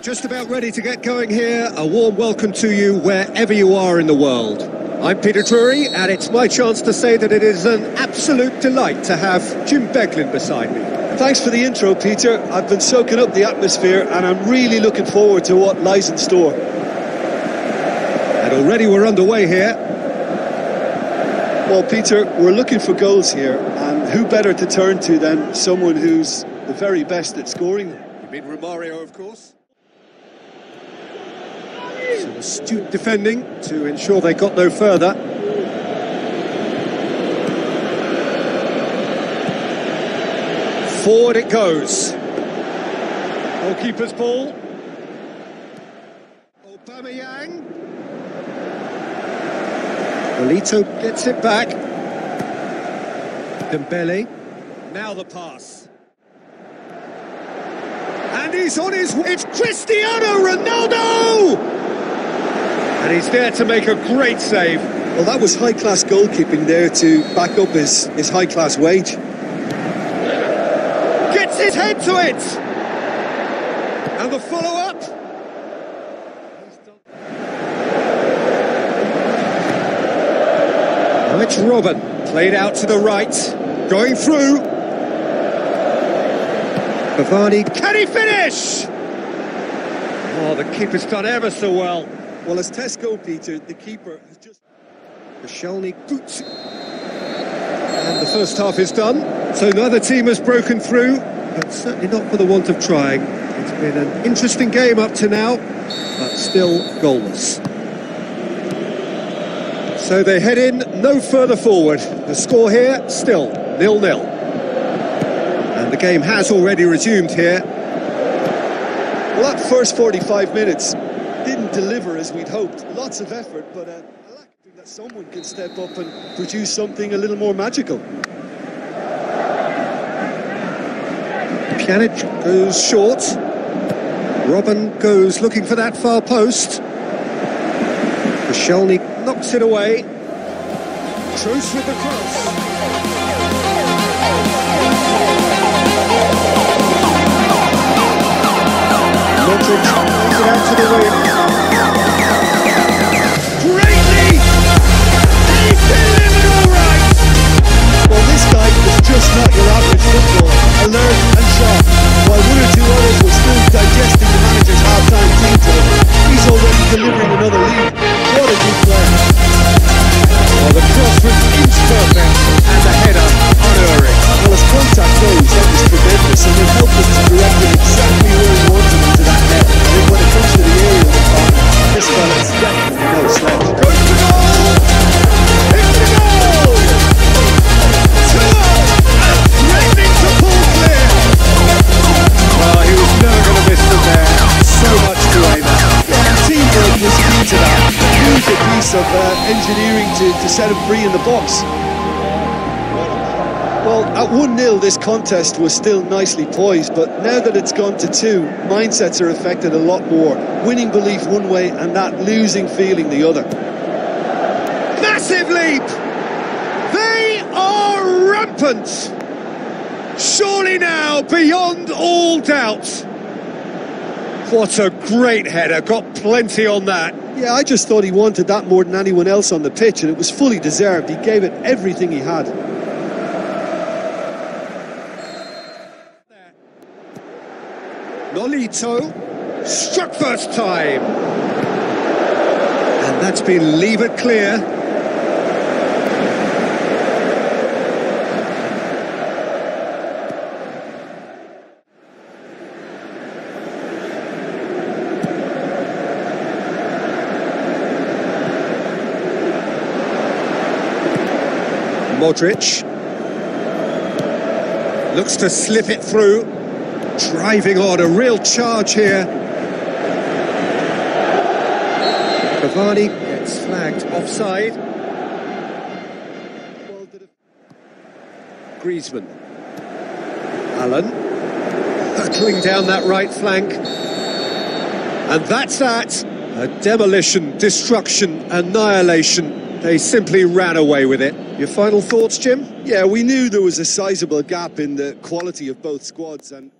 Just about ready to get going here. A warm welcome to you wherever you are in the world. I'm Peter Drury, and it's my chance to say that it is an absolute delight to have Jim Beglin beside me. Thanks for the intro, Peter. I've been soaking up the atmosphere, and I'm really looking forward to what lies in store. And already we're underway here. Well, Peter, we're looking for goals here, and who better to turn to than someone who's the very best at scoring them? You mean Romario, of course. Some astute defending to ensure they got no further. Forward it goes. Goalkeeper's ball. Aubameyang. Alito gets it back. Dembele. Now the pass. And he's on his way. It's Cristiano Ronaldo! And he's there to make a great save. Well, that was high-class goalkeeping there to back up his high-class wage. Gets his head to it! And the follow-up. Now it's Robin, played out to the right, going through. Cavani, can he finish? Oh, the keeper's done ever so well. Well, as Tesco, Peter, the keeper has just... Koscielny boots. And the first half is done. So neither team has broken through, but certainly not for the want of trying. It's been an interesting game up to now, but still goalless. So they head in no further forward. The score here, still 0-0. And the game has already resumed here. Well, that first 45 minutes... didn't deliver as we'd hoped. Lots of effort, but I like to think that someone can step up and produce something a little more magical. Pjanic goes short. Robin goes looking for that far post. Koscielny knocks it away. Troost with the cross. Modric brings it out to the wing. Greatly! He's delivered all right! Well, this guy is just not your average footballer. Alert and sharp. While one or two others were still digesting the manager's half-time team talk, he's already delivering another lead. What a good player. Well, the cross was inch perfect and the header unerring. Well, as contact goes, that was tremendous, and it helped us to direct it exactly where he wanted him to that net. I mean, when it comes to the area of the corner, this fella's definitely no slouch. Goes to goal! It's the goal! 2-0! And threatening to pull clear! Well, he was never going to miss from there. So much to aim at. Teamwork was key to that. Huge a piece of engineering to set him free in the box. Well, at 1-0, this contest was still nicely poised, but now that it's gone to 2, mindsets are affected a lot more. Winning belief one way and that losing feeling the other. Massive leap! They are rampant! Surely now, beyond all doubt. What a great header, got plenty on that. Yeah, I just thought he wanted that more than anyone else on the pitch, and it was fully deserved. He gave it everything he had. Alito, struck first time. And that's been levered clear. Modric looks to slip it through. Driving on, a real charge here. Cavani gets flagged offside. Griezmann. Allen, huckling down that right flank. And that's that. A demolition, destruction, annihilation. They simply ran away with it. Your final thoughts, Jim? Yeah, we knew there was a sizable gap in the quality of both squads and...